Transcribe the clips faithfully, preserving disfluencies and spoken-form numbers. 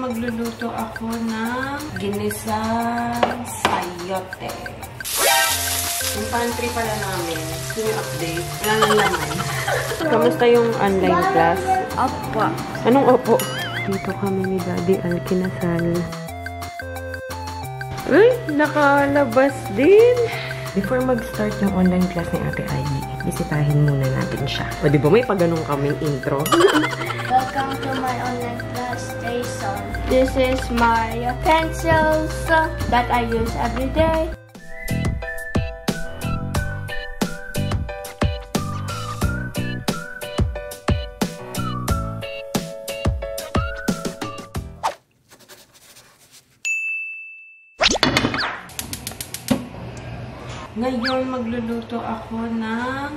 Magluluto ako ng ginisang sayote. Yung pantry pala namin. Ito yung update. Wala nang laman. Kamusta yung online class? Opo. Anong opo? Dito kami ni Daddy Al kinasal. Uy! Nakalabas din! Before mag-start ng online class ni Ate Ayi, bisitahin muna natin siya. O diba may pagganong kaming intro? Welcome to my online class station. This is my pencils that I use every day. Ngayon, magluluto ako ng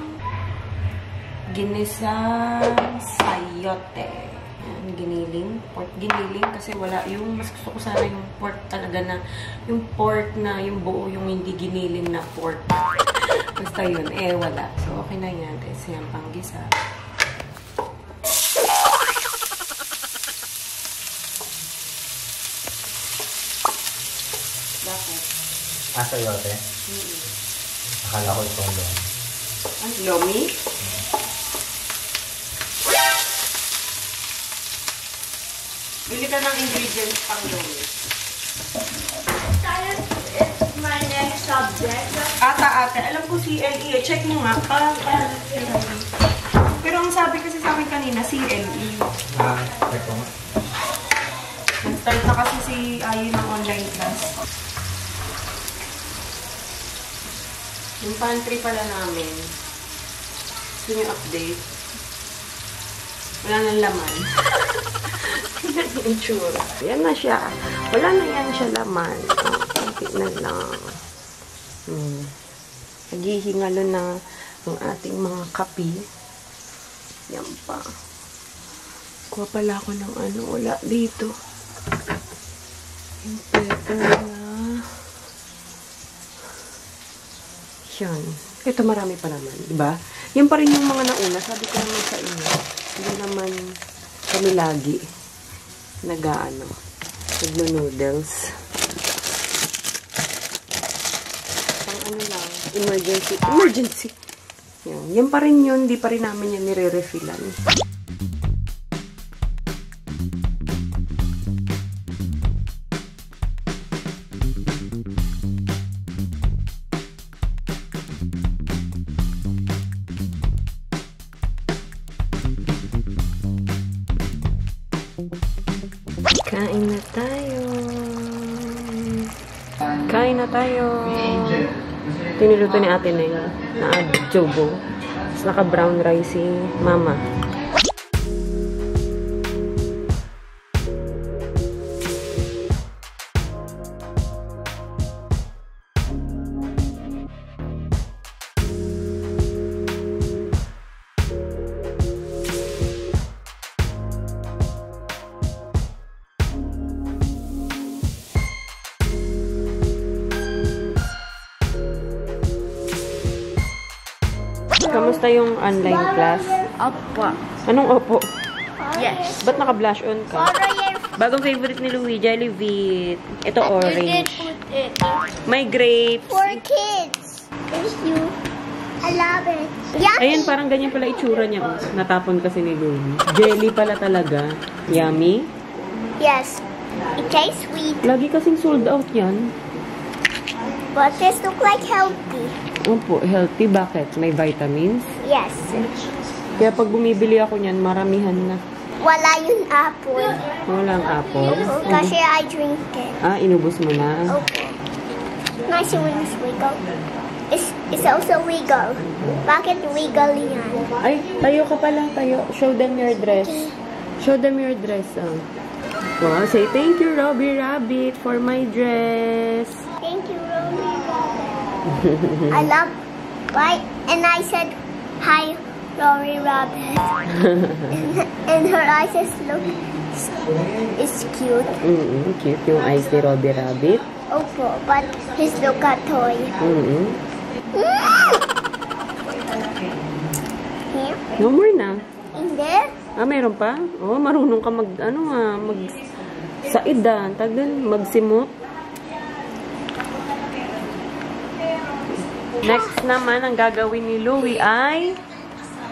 ginisang sayote. Ayan, giniling. Pork giniling kasi wala yung, mas gusto ko sana yung pork talaga na, yung pork na, yung buo, yung hindi giniling na pork. Basta yun, eh wala. So, okay na yan. Kasi yan pang gisa. Bakit? Ah, sayote? Mm-hmm. Akala ko itong lomi. Ang lomi? Bili ka ng ingredients pang lomi. Science is my next subject. Ata, ate. Alam ko C L E. Check mo nga. Pa, pa. Pero ang sabi kasi sa akin kanina, C L E. Ah, check mo nga. Start na kasi si Ayi ng online class. Yung pantry pala namin. Ito yung update. Wala nang laman. Tignan yung itsura. Ayan na siya. Wala na yan siya laman. Tignan lang. Hmm. Naghihingalo na ang ating mga kapi. Yan pa. Kuha pala ako ng ano. Wala dito. Yung peto na. Yan. Ito marami pa naman, diba? Yan pa rin yung mga nauna. Sabi ko naman sa inyo, hindi naman kami lagi nag-ano, nag-noodles. Pang ano lang, emergency. Emergency! Yan. Yan pa rin yun, hindi pa rin namin yan nire-refillan. Kain na tayo. Kain na tayo. Tiniluto ni Ate Neng na adobo. Tapos naka-brown rice si Mama. Kamusta yung online class? Opo. Anong opo? Yes. Ba't naka-blush on ka? Bagong favorite ni Louie, Jollibee. Ito orange. May grapes. For kids. Thank you. I love it. Yummy. Ayan, parang ganyan pala itsura niya. Natapon kasi ni Louie. Jelly pala talaga. Yummy? Yes. It tastes sweet. Lagi kasing sold out yan. But this look like healthy. Opo, healthy. Bakit? May vitamins? Yes. Kaya pag bumibili ako niyan, maramihan na. Wala yung apple. Walang apple? Kasi I drink it. Ah, inubos mo na? Okay. Nice yung wiggle. It's, it's also wiggle. Bakit wiggle yan? Ay, tayo ka pala. Tayo. Show them your dress. Show them your dress. Oh. Wow, say thank you, Robbie Rabbit, for my dress. Thank you, Robbie Rabbit. I love right, and I said hi, Robbie Rabbit. And her eyes look is cute. Mm -hmm, cute yung eyes ni Robbie Rabbit. Opo, but his look a toy. Mm -hmm. Here. No more na. In there? Ah, meron pa? Oh, marunong ka mag, ano ah, mag sa idan, tagdan magsimot. Next naman ang gagawin ni Louie ay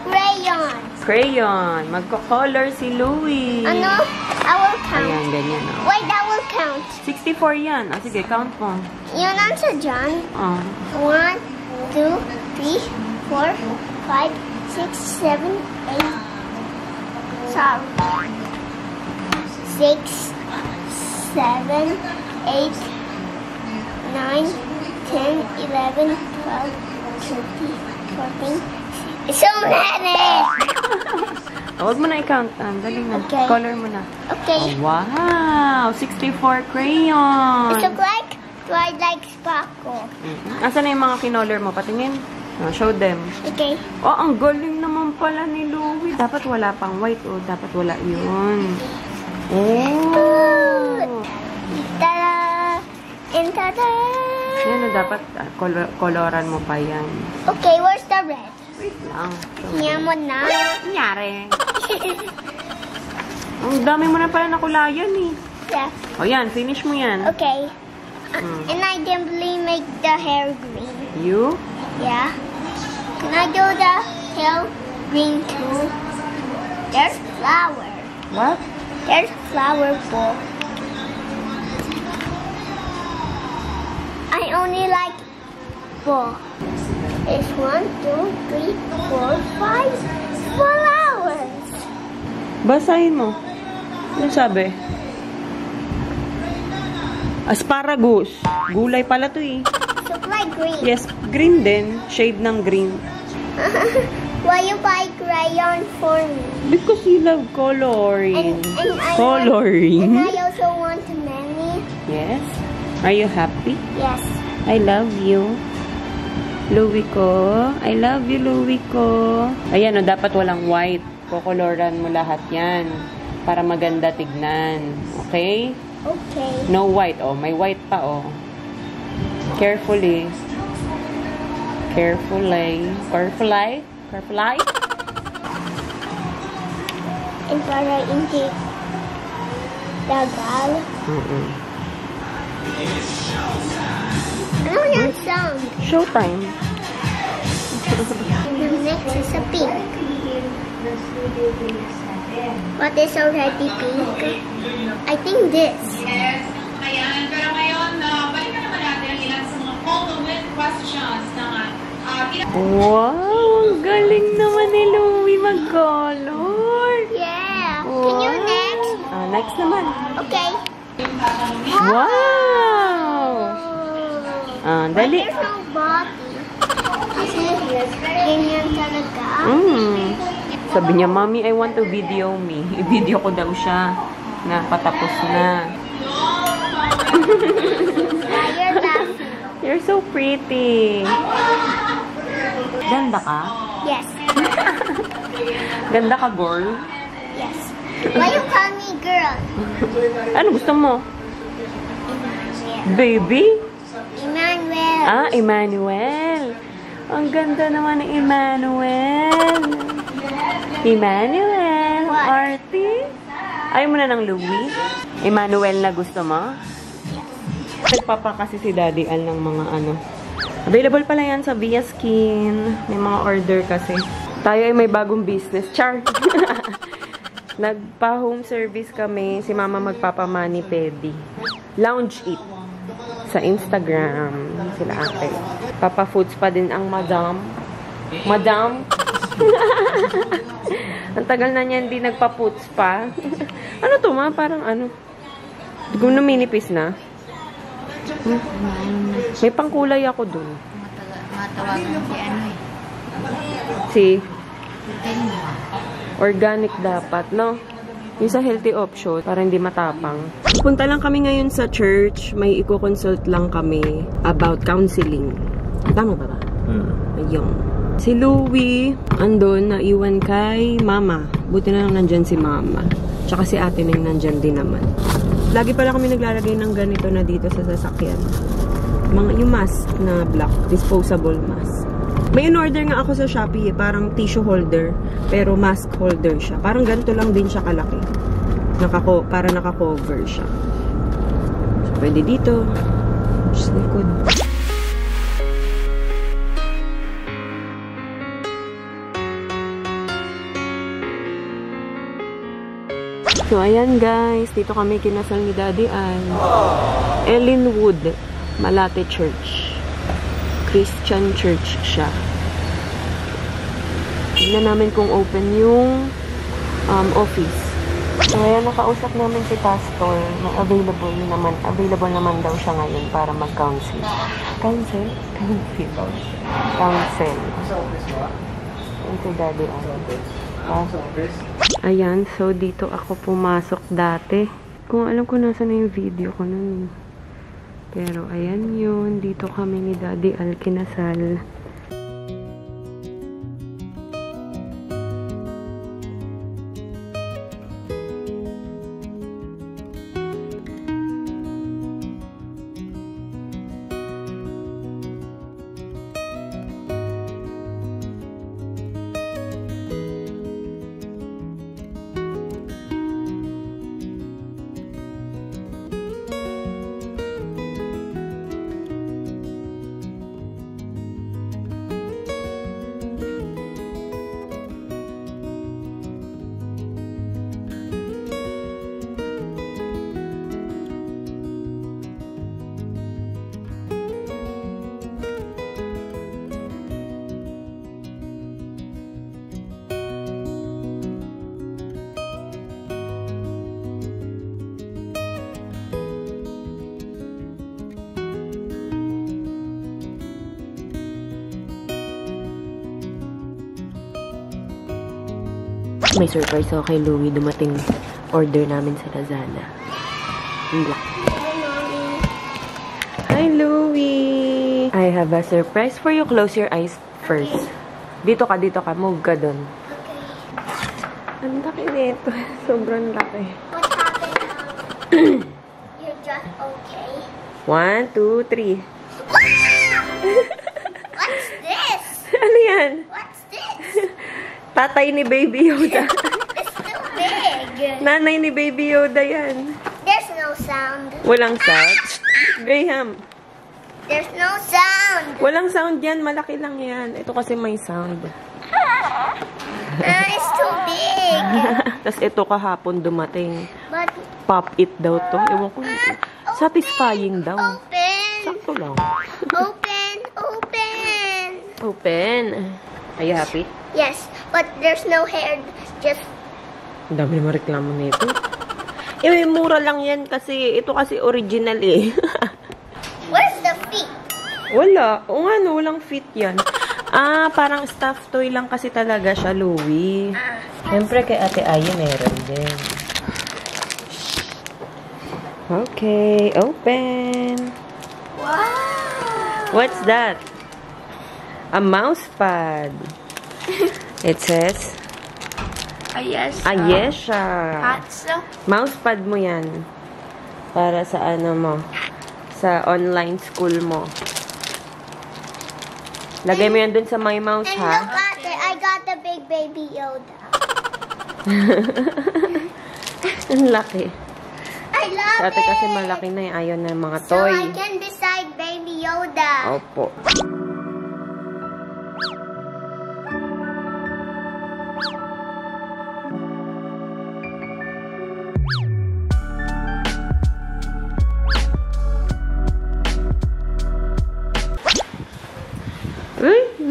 crayon. Crayon. Magko-color si Louie. Ano? I will count. Ayan, ganyan. Oh. Wait, I will count. sixty-four yan. Ah, sige, count mo. Yun ang sa John. Oh. one, two, three, four, five, six, seven, eight. Sorry. six, seven, eight, nine, ten, eleven, twelve, thirteen, fourteen. So many! Huwag mo na i-count. Dali na. Okay. Color mo na. Okay. Oh, wow! sixty-four crayons! It looks like Twilight Sparkle. Mm-hmm. Asan na yung mga kinolor mo? Patingin. Oh, show them. Okay. Oh, ang galing naman pala ni Louie. Dapat wala pang white. Oh, dapat wala yun. Oh! Ta-da! And ta-da! Yan, dapat kolor koloran mo pa yan. Okay, where's the red? Wait lang. Niya mo na. Nyari. Ang dami mo na pala nakulayan eh. Yeah. O yan, finish mo yan. Okay. Uh, mm. And I can really make the hair green. You? Yeah. Can I do the hair green too? There's flower. What? There's flower bowl. I only like four. It's one, two, three, four, five, four hours. Basahin mo. Ano sabi? Asparagus. Gulay pala to eh. Look like green. Yes, green din. Shade ng green. Why you buy crayon for me? Because you love coloring. And, and coloring. I want, and I also want many. Yes. Are you happy? Yes. I love you. Louie ko. I love you, Louie ko. Ayan, o, dapat walang white. Kokoloran mo lahat yan. Para maganda tignan. Okay? Okay. No white, oh. May white pa, oh. Carefully. Carefully. Carefully. Carefully. And para hindi tagal. Mm-mm. It's showtime. I don't have sound. Showtime. The next is a pink. What is already pink? I think this. Yes. Ayan. Pero ngayon, uh, balikan naman natin ang ilan sa mga common questions na nga. Uh, wow! Galing naman ni Louie mag-color. Yeah. Wow. Can you next? Uh, next naman. Okay. Wow! Oh. Ah, dali. There's no body. Kasi, ganyan talaga. Mm. Sabi niya, Mommy, I want to video me. I-video ko daw siya. Na, patapos na. You're laughing. You're so pretty. Ganda ka? Yes. Ganda ka, girl? Yes. Why you call me girl? Ano gusto mo? Emmanuel. Baby? Emmanuel. Ah, Emmanuel. Ang ganda naman ni Emmanuel. Emmanuel. What? Artie? Ayaw mo na ng Louie? Emmanuel na gusto mo? Yes. Nagpapakasi si Daddy Al ng mga ano. Available pala yan sa Via Skin. May mga order kasi. Tayo ay may bagong business. Char! Nagpa-home service kami. Si Mama magpapamani pedi. Lounge Eat. Sa Instagram. Sila ate. Papa Foods pa din ang Madam. Madam? Ang tagal na niya hindi nagpa-foods pa. Ano to ma? Parang ano? Gunuminipis na. May pangkulay ako dun. Matawagan si ano eh. Si? Organic dapat, no? Yung sa healthy option, para hindi matapang. Punta lang kami ngayon sa church. May i-consult lang kami about counseling. Tama ba ba? Hmm. Ayun. Si Louie, andun, naiwan kay Mama. Buti na lang nandyan si Mama. Tsaka si ate na yung nandyan din naman. Lagi pala kami naglalagay ng ganito na dito sa sasakyan. Mga yung mask na black. Disposable mask. May in-order nga ako sa Shopee eh, parang tissue holder, pero mask holder siya. Parang ganito lang din siya kalaki. Nakako, para nakakover siya. So, pwede dito. Just likod. So, ayan guys. Dito kami kinasal ni Daddy Ann. Ellinwood, Malate Church. Christian Church siya. Tignan namin kung open yung um, office. So, ayan, nakausap namin si Pastor na available naman. Available naman daw siya ngayon para mag-counsel. Counsel? Counsel. Counsel. Ayan si Daddy Ann. Ayan, so dito ako pumasok dati. Kung alam ko nasa na yung video ko nun. Pero ayan yun, dito kami ni Daddy Al kinasal. May surprise ako kay Louie. Dumating order namin sa Lazada. Hi, Louie! I have a surprise for you. Close your eyes first. Dito ka, dito ka. Move ka dun. Okay. Ang laki nito. Sobrang laki. What happened? You're just okay? One, two, three. Wow! What's this? Ano yan? What's this? Tatay ni Baby Yoda. It's too big. Nanay ni Baby Yoda yan. There's no sound. Walang sound? Graham. There's no sound. Walang sound yan. Malaki lang yan. Ito kasi may sound. Uh, it's too big. Tapos ito kahapon dumating. But, pop it daw to. Ewan ko. Uh, open, satisfying daw. Open. Sakto lang. Open. Open. Open. Are you happy? Yes, but there's no hair, just... Ang dami naman reklamo nito. Eh, mura lang yan kasi, ito kasi original eh. Where's the feet? Wala. O nga, no, walang feet yan. Ah, parang stuffed toy lang kasi talaga siya, Louie. Ah, siyempre kay Ate Ayi meron din. Okay, open. Wow! What's that? A mouse pad. It says Ayesha. Ayesha. Mousepad mo yan. Para sa ano mo. Sa online school mo. Lagay mo yan dun sa my mouse, and ha? And look at it. I got the big baby Yoda. Ang laki. I love it. Dati kasi malaki na yung ayaw ng mga toy. So I can decide baby Yoda. Opo.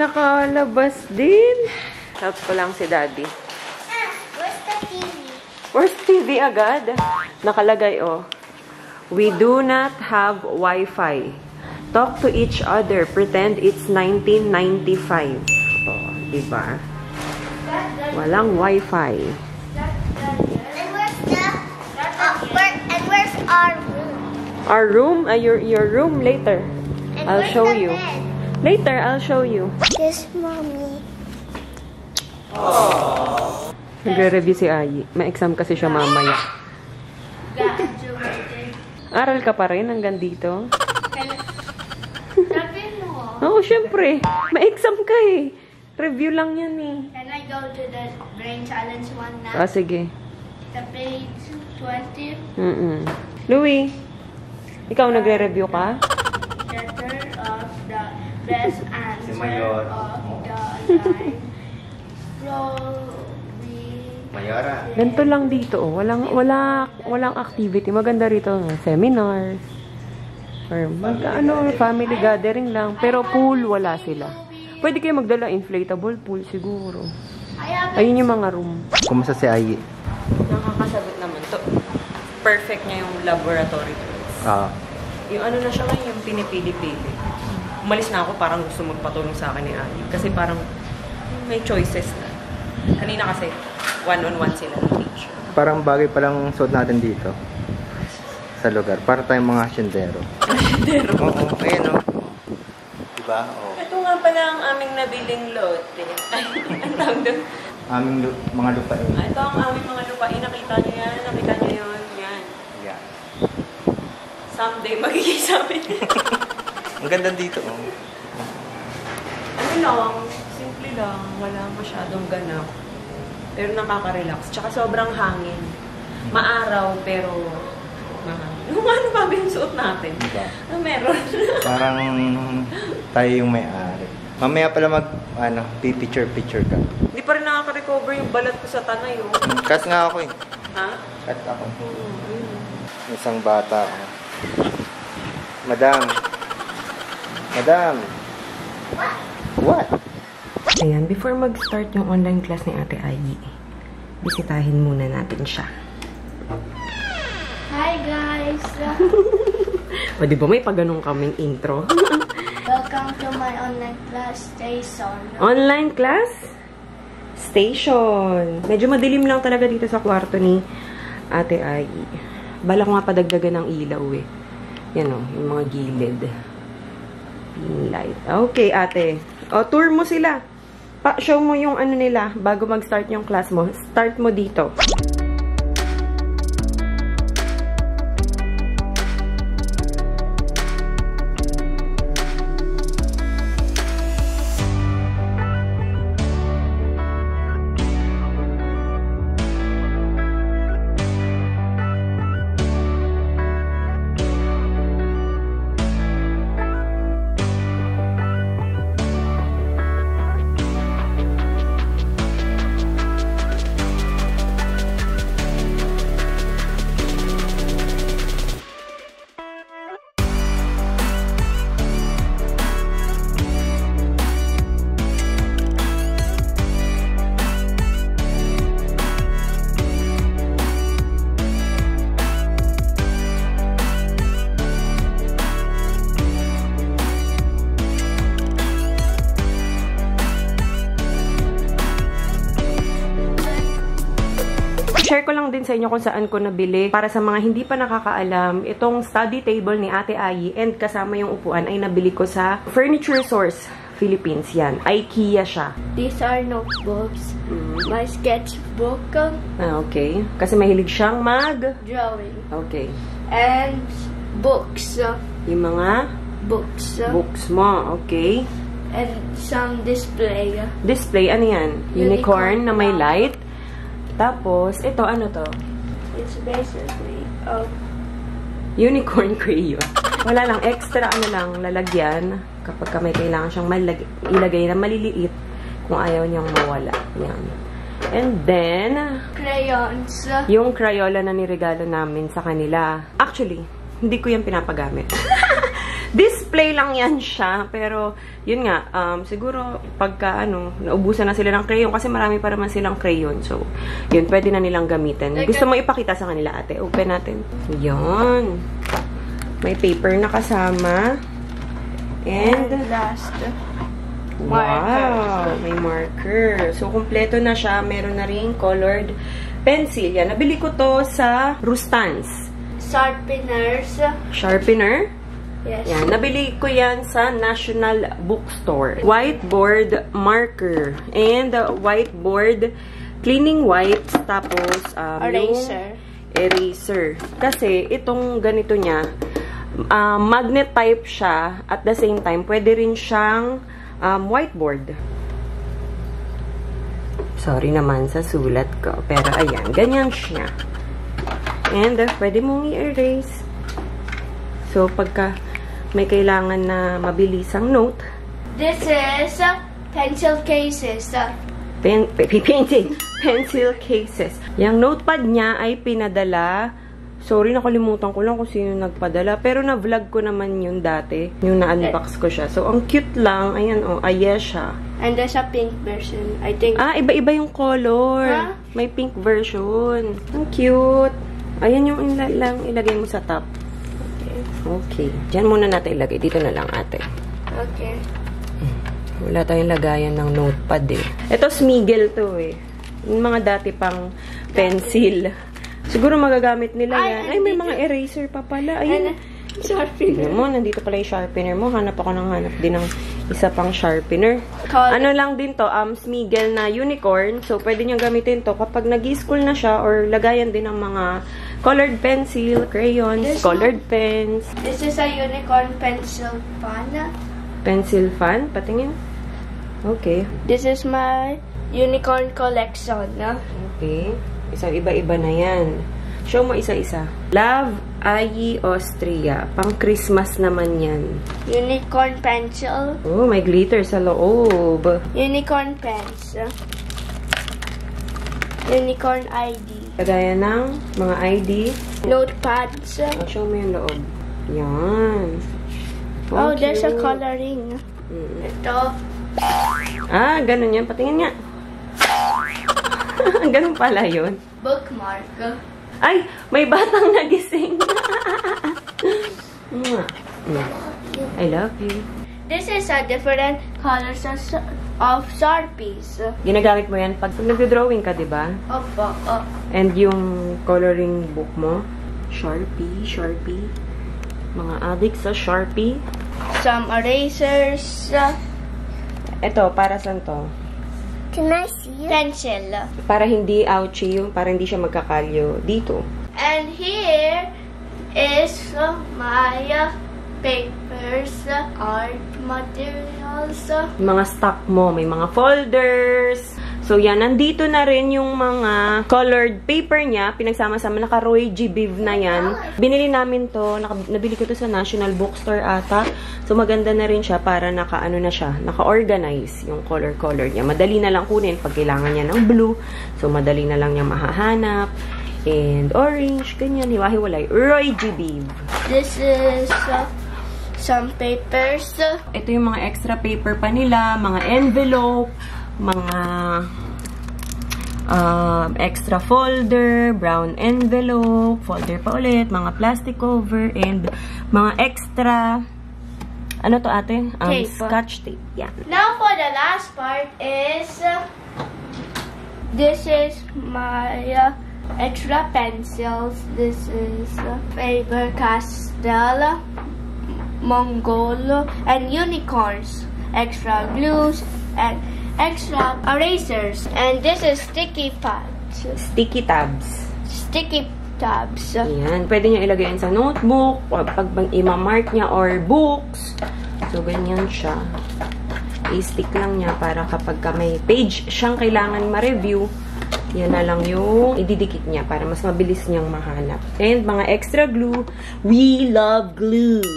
Nakalabas din. Help ko lang si Daddy. Ah, where's the T V? Where's T V agad? Nakalagay, oh. We do not have Wi-Fi. Talk to each other. Pretend it's nineteen ninety-five. Oh, diba? Walang Wi-Fi. And where's the... Uh, where, and where's our room? Our room? Uh, your, your room later. And I'll show you. Bed? Later, I'll show you. Yes, Mommy. Oh. Nagre-review si Ayi. May exam kasi siya mamaya. Aral ka pa rin hanggang dito? Sabi mo. Oo, syempre. May exam ka eh. Review lang yan eh. Can I go to the brain challenge one now? Ah, sige. The brain twenty. Mm-mm. Louie, ikaw nagre-review ka? Letter of the best answer Mayor. Of the line. Mayora. Ganito lang dito. Oh. Walang, wala, walang activity. Maganda rito. Seminar. Or mag, ano, family gathering lang. Pero pool, wala sila. Pwede kayo magdala inflatable pool siguro. Ayun yung mga room. Kumusta si Ayi? Nakakasagot naman to. Perfect niya yung laboratory tools. Ah. Yung ano na siya ngayon, yung pinipili-pili. Umalis na ako, parang gusto magpatulong sa akin ni Ayi. Kasi parang may choices na. Kanina kasi, one-on-one sila ng teacher. Parang bagay palang suot natin dito. Sa lugar. Para tayong mga asyendero. Asyendero? Oo. Ayan o. Diba? Oo. Ito nga pala ang aming nabiling lote. Ay, ang tawag doon. Aming lu mga lupain. Ito ang aming mga lupain. Nakita niyo yan. Nakita niyo yun. Yan. Yan. Someday magiging sabi. Ang ganda dito. Oh. Ano lang. Simple lang. Wala masyadong ganap. Pero nakaka-relax. Tsaka sobrang hangin. Maaraw pero... Yung ano ba ba yung suot natin? Diba? Ah, meron. Parang tayo yung may-ari. Mamaya pala mag, ano, picture-picture ka. Hindi pa rin nakaka-recover yung balat ko sa tanay, oh. Cut nga ako, eh. Ha? Cut ako. Mm-hmm. Isang bata ako. Madam. Madam. What? What? Ayan, before mag-start yung online class ni Ate Ayi, bisitahin muna natin siya. Hi guys! O diba may pagganong kaming intro? Welcome to my online class station. Online class station. Medyo madilim lang talaga dito sa kwarto ni Ate Ayi. Bala ko nga padagdagan ng ilaw eh. Yan o, yung mga gilid. Pin light. Okay ate. O, tour mo sila. Pa show mo yung ano nila bago mag-start yung class mo. Start mo dito. Share ko lang din sa inyo kung saan ko nabili. Para sa mga hindi pa nakakaalam, itong study table ni Ate Ayi and kasama yung upuan ay nabili ko sa Furniture Source Philippines. Yan. Ikea siya. These are notebooks. Mm. My sketchbook. Ah, okay. Kasi mahilig siyang mag-drawing. Okay. And books. Yung mga? Books. Books mo. Okay. And some display. Display? Ano yan? Unicorn, Unicorn na may light. Tapos, ito, ano to? It's basically a... unicorn crayon. Wala lang, extra ano lang, lalagyan. Kapag ka may kailangan siyang ilagay na maliliit kung ayaw niyang mawala. Yan. And then... crayons. Yung Crayola na niregalo namin sa kanila. Actually, hindi ko yan pinapagamit. Display lang yan siya. Pero, yun nga, um, siguro, pagka, ano, naubusan na sila ng crayon. Kasi marami pa naman silang crayon. So, yun, pwede na nilang gamitin. Gusto mo ipakita sa kanila, ate? Open natin. Yun. May paper na kasama. And, last. Wow. May marker. So, kumpleto na siya. Meron na rin colored pencil. Yan. Nabili ko to sa Rustans. Sharpeners. Sharpener? Yes. Yan. Nabili ko yan sa National Bookstore. Whiteboard marker. And uh, whiteboard cleaning wipes. Tapos, um, eraser. Eraser. Kasi, itong ganito niya, uh, magnet type siya. At the same time, pwede rin siyang um, whiteboard. Sorry naman sa sulat ko. Pero, ayan. Ganyan siya. And uh, pwede mong i-erase. So, pagka may kailangan na mabilis ang note. This is uh, pencil cases. Uh. Pen, pe, painting. Pencil cases. Yung notepad niya ay pinadala. Sorry, nakalimutan ko lang kung sino nagpadala. Pero na-vlog ko naman yun dati. Yung na-unbox ko siya. So, ang cute lang. Ayan, oh. Aye siya. And there's a pink version, I think. Ah, iba-iba yung color. Huh? May pink version. Ang cute. Ayan yung ila lang ilagay mo sa top. Okay. Diyan muna natin ilagay. Dito na lang, ate. Okay. Wala tayong lagayan ng notepad eh. Ito, Smiggle to eh. Yung mga dati pang pencil. Siguro magagamit nila ay, yan. Ay, may mga eraser pa pala. Ayun. Sharpener mo. Nandito pala yung sharpener mo. Hanap ako ng hanap din ng isa pang sharpener. Ano lang din to, um, Smiggle na unicorn. So, pwede niyang gamitin to kapag nag-i-school na siya or lagayan din ng mga colored pencil, crayons, There's colored no, pens. This is a unicorn pencil fan. Pencil fan? Patingin? Okay. This is my unicorn collection. No? Okay. Isang iba-iba na yan. Show mo isa-isa. Love, Ayi, Austria. Pang Christmas naman yan. Unicorn pencil. Oh, may glitter sa loob. Unicorn pencil. Unicorn I D. Kagaya ng mga I D. Notepads. Oh, show mo yung loob. Yan. Oh, oh there's a coloring. Mm. Ito. Ah, ganun yan. Patingin nga. Ganun pala yun. Bookmark. Ay, may batang nagising. I love you. This is a different colors of Sharpies. Ginagamit mo yan pag nag-drawing ka, diba? Opo. Oh. And yung coloring book mo, Sharpie, Sharpie. Mga adik sa Sharpie. Some erasers. Ito, para saan to? Can I see? Pencil. Para hindi ouchy yung, para hindi siya magkakalyo dito. And here is my papers, art materials. Mga stock mo. May mga folders. So, yan. Nandito na rin yung mga colored paper niya. Pinagsama-sama. Naka Roy G. Biv na yan. Binili namin to. Naka, nabili ko to sa National Bookstore ata. So, maganda na rin siya para naka-ano na siya. Naka-organize yung color-color niya. Madali na lang kunin pag kailangan niya ng blue. So, madali na lang niya mahahanap. And orange. Ganyan. Hiwa-hiwalay. Roy G. Biv. This is... Uh... some papers. Ito yung mga extra paper pa nila, mga envelope, mga uh, extra folder, brown envelope, folder pa ulit, mga plastic cover, and mga extra, ano to ate? Um, scotch tape. Yeah. Now for the last part is, this is my uh, extra pencils. This is uh, Faber Castell. Monggol, and unicorns, extra glues, and extra erasers. And this is sticky pads. Sticky tabs. Sticky tabs. Ayan. Pwede niya ilagay sa notebook, pag ima-mark niya, or books. So, ganyan siya. I-stick lang niya para kapag may page siyang kailangan ma-review, yan na lang yung ididikit niya para mas mabilis niyang mahanap. And mga extra glue. We love glues.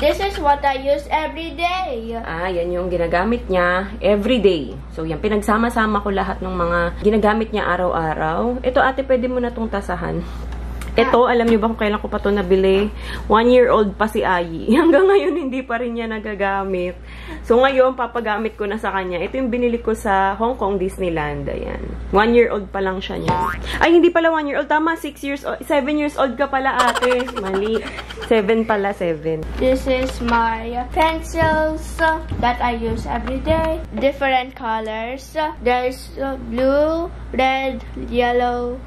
This is what I use every day. Ah, yan yung ginagamit niya every day. So, yan. Pinagsama-sama ko lahat ng mga ginagamit niya araw-araw. Ito, ate, pwede mo na itong tasahan. Ito, alam niyo ba kung kailan ko pa ito nabili? One year old pa si Ayi. Hanggang ngayon, hindi pa rin niya nagagamit. So, ngayon, papagamit ko na sa kanya. Ito yung binili ko sa Hong Kong Disneyland. Ayan. One year old pa lang siya niya. Ay, hindi pala one year old. Tama, six years old. Seven years old ka pala, ate. Mali. Seven pala, seven. This is my pencils that I use every day. Different colors. There's blue, red, yellow,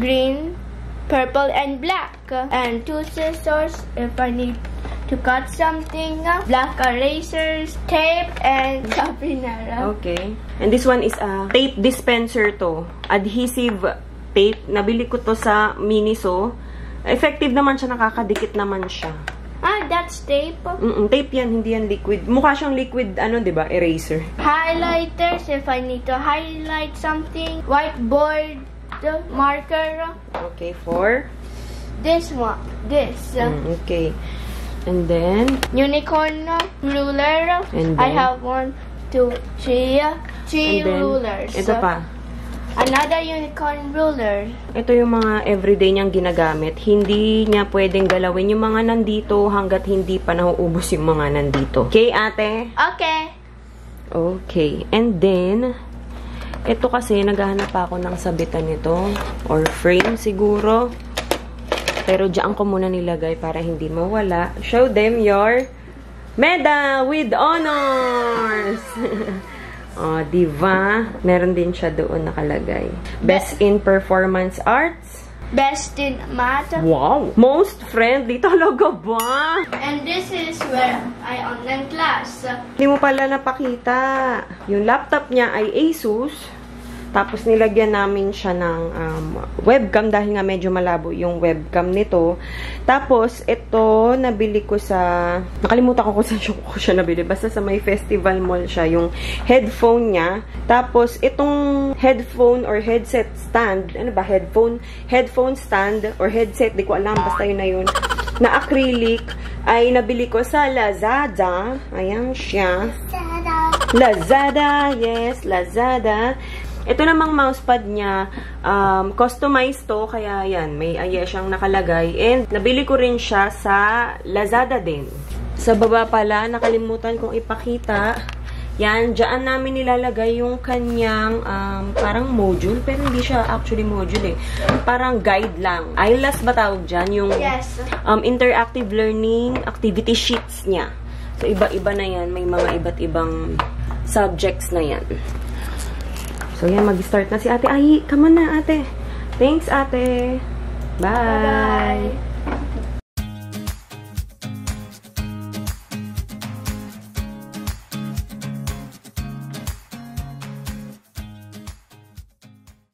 green, purple and black, and two scissors if I need to cut something, black erasers, tape, and sharpener. Okay. And this one is a tape dispenser to. Adhesive tape. Nabili ko to sa Miniso. Effective naman siya. Nakakadikit naman siya. Ah, that's tape? Mm-mm, tape yan. Hindi yan liquid. Mukha siyang liquid, ano, diba? Eraser. Highlighters if I need to highlight something. Whiteboard. the marker. Okay, for? This one. This. Mm, okay. And then? Unicorn ruler. And then? I have one, two, three. Three and rulers. Ito pa. Another unicorn ruler. Ito yung mga everyday niyang ginagamit. Hindi niya pwedeng galawin yung mga nandito hanggat hindi pa nauubos yung mga nandito. Okay, ate? Okay. Okay. And then, ito kasi, naghahanap ako ng sabitan nito. Or frame siguro. Pero diyan ko muna nilagay para hindi mawala. Show them your medal with honors! Oh, diba? Meron din siya doon nakalagay. Best in Performance Arts. Best in Math. Wow! Most friendly. Talaga ba? And this is where I online class. Hindi mo pala napakita. Yung laptop niya ay Asus. Tapos nilagyan namin siya ng um, webcam dahil nga medyo malabo yung webcam nito. Tapos ito nabili ko sa, nakalimutan ko kung saan ko siya nabili. Basta sa may festival mall siya yung headphone niya. Tapos itong headphone or headset stand, ano ba headphone? Headphone stand or headset, di ko alam basta yun na yun. Na acrylic ay nabili ko sa Lazada. Ayan siya. Lazada. Lazada, yes, Lazada. Ito namang mousepad niya, um, customized to, kaya yan, may aya siyang nakalagay. And nabili ko rin siya sa Lazada din. Sa baba pala, nakalimutan kong ipakita. Yan, dyan namin nilalagay yung kanyang um, parang module, pero hindi siya actually module eh. Parang guide lang. I L A S ba tawag dyan? Yung yes. um, interactive learning activity sheets niya. So, iba-iba na yan. May mga iba't ibang subjects na yan. So, yan, mag-start na si Ate Ayi. Come on na, ate. Thanks, ate. Bye! Bye-bye.